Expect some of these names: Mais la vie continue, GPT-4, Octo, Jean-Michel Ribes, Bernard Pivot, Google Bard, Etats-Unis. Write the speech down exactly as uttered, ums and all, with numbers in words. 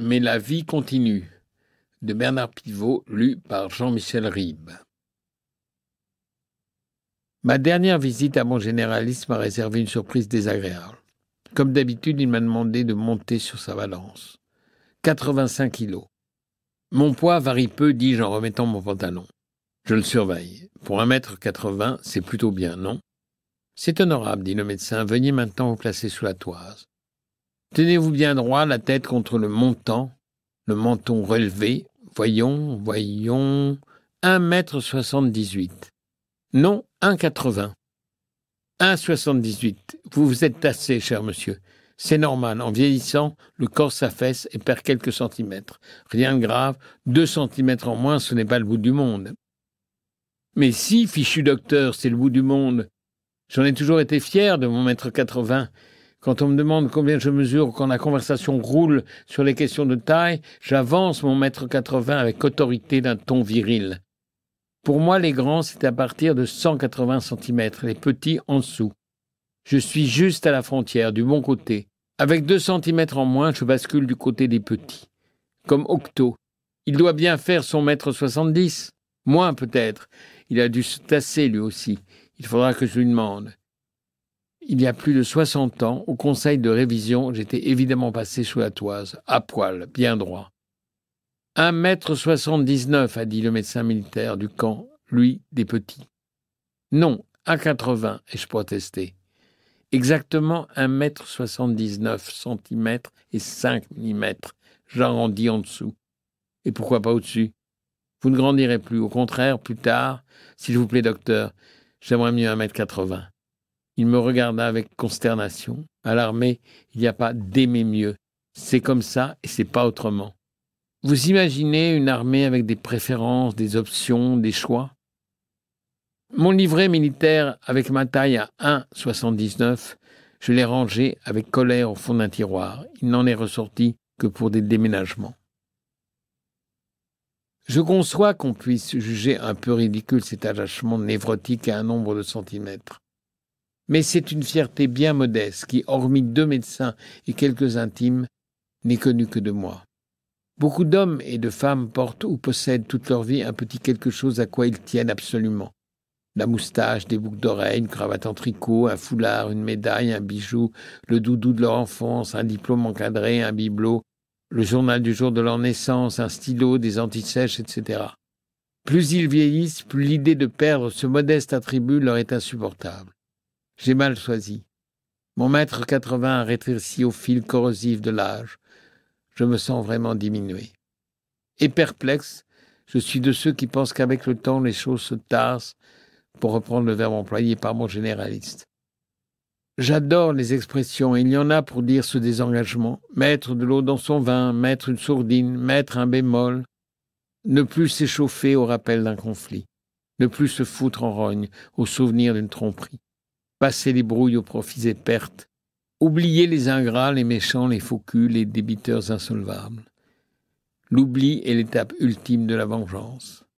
Mais la vie continue, de Bernard Pivot, lu par Jean-Michel Ribes. Ma dernière visite à mon généraliste m'a réservé une surprise désagréable. Comme d'habitude, il m'a demandé de monter sur sa balance. quatre-vingt-cinq kilos. Mon poids varie peu, dis-je en remettant mon pantalon. Je le surveille. Pour un mètre quatre-vingts, c'est plutôt bien, non ? C'est honorable, dit le médecin. Veuillez maintenant vous placer sous la toise. Tenez-vous bien droit, la tête contre le montant, le menton relevé. Voyons, voyons. un mètre soixante-dix-huit. Non, un mètre quatre-vingts. un mètre soixante-dix-huit. Vous vous êtes tassé, cher monsieur. C'est normal. En vieillissant, le corps s'affaisse et perd quelques centimètres. Rien de grave. Deux centimètres en moins, ce n'est pas le bout du monde. Mais si, fichu docteur, c'est le bout du monde. J'en ai toujours été fier de mon mètre quatre-vingts. Quand on me demande combien je mesure, quand la conversation roule sur les questions de taille, j'avance mon mètre quatre-vingts avec autorité d'un ton viril. Pour moi, les grands, c'est à partir de cent quatre-vingts centimètres, les petits en dessous. Je suis juste à la frontière, du bon côté. Avec deux centimètres en moins, je bascule du côté des petits. Comme Octo. Il doit bien faire son mètre soixante-dix. Moins, peut-être. Il a dû se tasser, lui aussi. Il faudra que je lui demande. Il y a plus de soixante ans, au conseil de révision, j'étais évidemment passé sous la toise, à poil, bien droit. « un mètre soixante-dix-neuf, a dit le médecin militaire du camp, lui, des petits. « Non, un mètre quatre-vingts, ai-je protesté. Exactement un mètre soixante-dix-neuf centimètres et cinq millimètres, j'arrondis en dessous. Et pourquoi pas au-dessus? Vous ne grandirez plus, au contraire, plus tard, s'il vous plaît, docteur, j'aimerais mieux un mètre quatre-vingts. Il me regarda avec consternation. À l'armée, il n'y a pas d'aimer mieux. C'est comme ça et c'est pas autrement. Vous imaginez une armée avec des préférences, des options, des choix? Mon livret militaire avec ma taille à un mètre soixante-dix-neuf, je l'ai rangé avec colère au fond d'un tiroir. Il n'en est ressorti que pour des déménagements. Je conçois qu'on puisse juger un peu ridicule cet attachement névrotique à un nombre de centimètres. Mais c'est une fierté bien modeste qui, hormis deux médecins et quelques intimes, n'est connue que de moi. Beaucoup d'hommes et de femmes portent ou possèdent toute leur vie un petit quelque chose à quoi ils tiennent absolument. La moustache, des boucles d'oreilles, une cravate en tricot, un foulard, une médaille, un bijou, le doudou de leur enfance, un diplôme encadré, un bibelot, le journal du jour de leur naissance, un stylo, des antisèches, et cetera. Plus ils vieillissent, plus l'idée de perdre ce modeste attribut leur est insupportable. J'ai mal choisi. Mon mètre quatre-vingts a rétréci au fil corrosif de l'âge. Je me sens vraiment diminué. Et perplexe, je suis de ceux qui pensent qu'avec le temps, les choses se tassent, pour reprendre le verbe employé par mon généraliste. J'adore les expressions, et il y en a pour dire ce désengagement. Mettre de l'eau dans son vin, mettre une sourdine, mettre un bémol. Ne plus s'échauffer au rappel d'un conflit. Ne plus se foutre en rogne au souvenir d'une tromperie. Passer les brouilles aux profits et pertes. Oublier les ingrats, les méchants, les faux culs, les débiteurs insolvables. L'oubli est l'étape ultime de la vengeance.